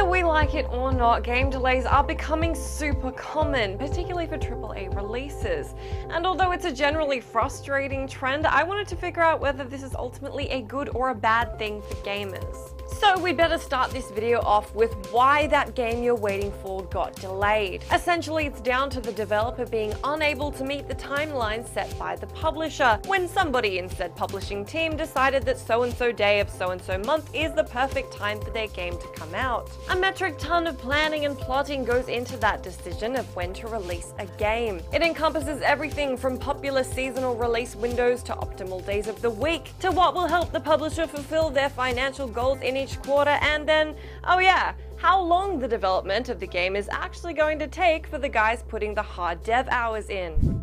Whether we like it or not, game delays are becoming super common, particularly for AAA releases. And although it's a generally frustrating trend, I wanted to figure out whether this is ultimately a good or a bad thing for gamers. So we better start this video off with why that game you're waiting for got delayed. Essentially, it's down to the developer being unable to meet the timeline set by the publisher, when somebody in said publishing team decided that so-and-so day of so-and-so month is the perfect time for their game to come out. A metric ton of planning and plotting goes into that decision of when to release a game. It encompasses everything from popular seasonal release windows to optimal days of the week, to what will help the publisher fulfill their financial goals in each quarter, and then, oh yeah, how long the development of the game is actually going to take for the guys putting the hard dev hours in.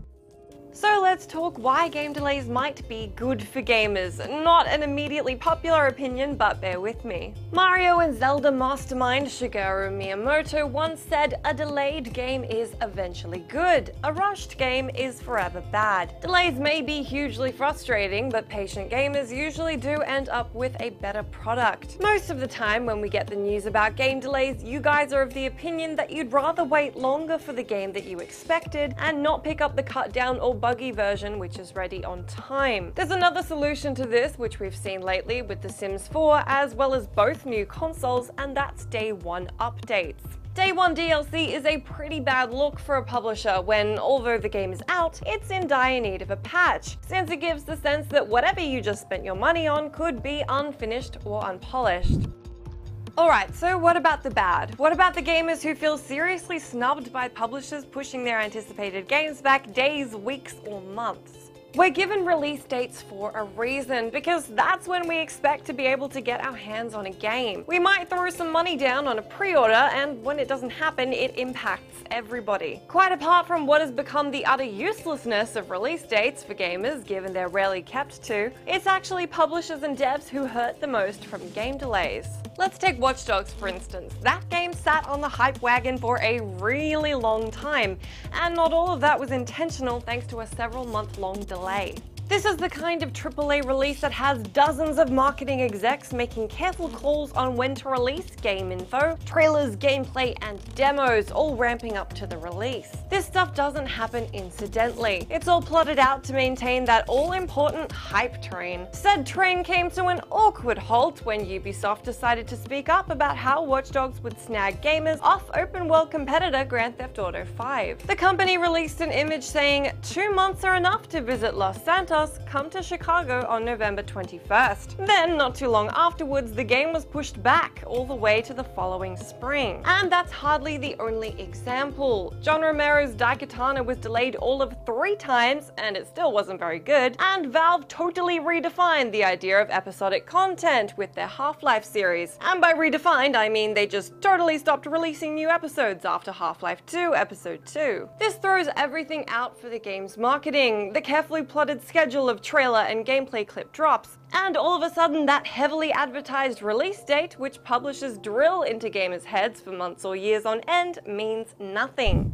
So let's talk why game delays might be good for gamers. Not an immediately popular opinion, but bear with me. Mario and Zelda mastermind Shigeru Miyamoto once said, "A delayed game is eventually good. A rushed game is forever bad." Delays may be hugely frustrating, but patient gamers usually do end up with a better product. Most of the time when we get the news about game delays, you guys are of the opinion that you'd rather wait longer for the game that you expected and not pick up the cut down or buggy version which is ready on time. There's another solution to this which we've seen lately with The Sims 4 as well as both new consoles, and that's day one updates. Day one DLC is a pretty bad look for a publisher when, although the game is out, it's in dire need of a patch, since it gives the sense that whatever you just spent your money on could be unfinished or unpolished. Alright, so what about the bad? What about the gamers who feel seriously snubbed by publishers pushing their anticipated games back days, weeks, or months? We're given release dates for a reason, because that's when we expect to be able to get our hands on a game. We might throw some money down on a pre-order, and when it doesn't happen, it impacts everybody. Quite apart from what has become the utter uselessness of release dates for gamers, given they're rarely kept to, it's actually publishers and devs who hurt the most from game delays. Let's take Watch Dogs for instance. That game sat on the hype wagon for a really long time, and not all of that was intentional thanks to a several month long delay. This is the kind of AAA release that has dozens of marketing execs making careful calls on when to release game info, trailers, gameplay, and demos, all ramping up to the release. This stuff doesn't happen incidentally. It's all plotted out to maintain that all-important hype train. Said train came to an awkward halt when Ubisoft decided to speak up about how Watch Dogs would snag gamers off open-world competitor Grand Theft Auto V. The company released an image saying, "2 months are enough to visit Los Santos. Come to Chicago on November 21st. Then, not too long afterwards, the game was pushed back all the way to the following spring. And that's hardly the only example. John Romero's Daikatana was delayed all of 3 times, and it still wasn't very good. And Valve totally redefined the idea of episodic content with their Half-Life series. And by redefined, I mean they just totally stopped releasing new episodes after Half-Life 2 Episode 2. This throws everything out for the game's marketing, the carefully plotted schedule of trailer and gameplay clip drops, and all of a sudden that heavily advertised release date, which publishers drill into gamers' heads for months or years on end, means nothing.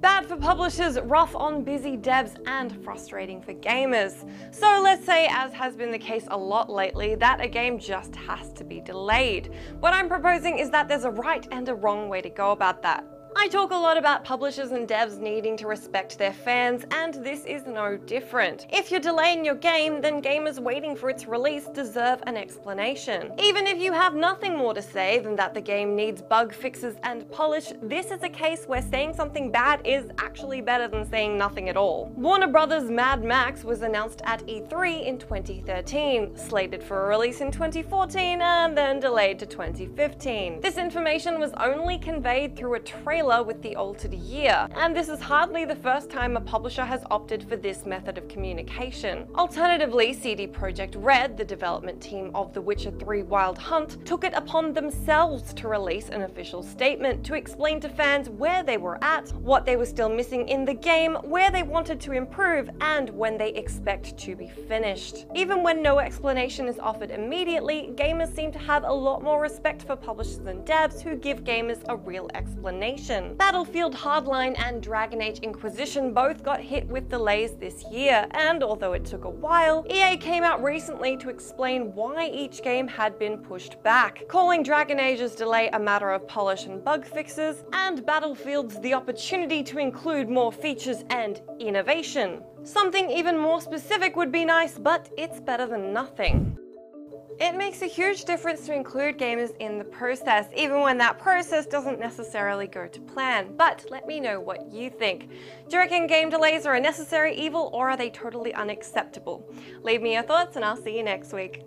Bad for publishers, rough on busy devs, and frustrating for gamers. So let's say, as has been the case a lot lately, that a game just has to be delayed. What I'm proposing is that there's a right and a wrong way to go about that. I talk a lot about publishers and devs needing to respect their fans, and this is no different. If you're delaying your game, then gamers waiting for its release deserve an explanation. Even if you have nothing more to say than that the game needs bug fixes and polish, this is a case where saying something bad is actually better than saying nothing at all. Warner Brothers' Mad Max was announced at E3 in 2013, slated for a release in 2014, and then delayed to 2015. This information was only conveyed through a trailer with the altered year, and this is hardly the first time a publisher has opted for this method of communication. Alternatively, CD Projekt Red, the development team of The Witcher 3 Wild Hunt, took it upon themselves to release an official statement to explain to fans where they were at, what they were still missing in the game, where they wanted to improve, and when they expect to be finished. Even when no explanation is offered immediately, gamers seem to have a lot more respect for publishers and devs who give gamers a real explanation. Inquisition. Battlefield Hardline and Dragon Age Inquisition both got hit with delays this year, and although it took a while, EA came out recently to explain why each game had been pushed back, calling Dragon Age's delay a matter of polish and bug fixes, and Battlefield's the opportunity to include more features and innovation. Something even more specific would be nice, but it's better than nothing. It makes a huge difference to include gamers in the process, even when that process doesn't necessarily go to plan. But let me know what you think. Do you reckon game delays are a necessary evil, or are they totally unacceptable? Leave me your thoughts and I'll see you next week.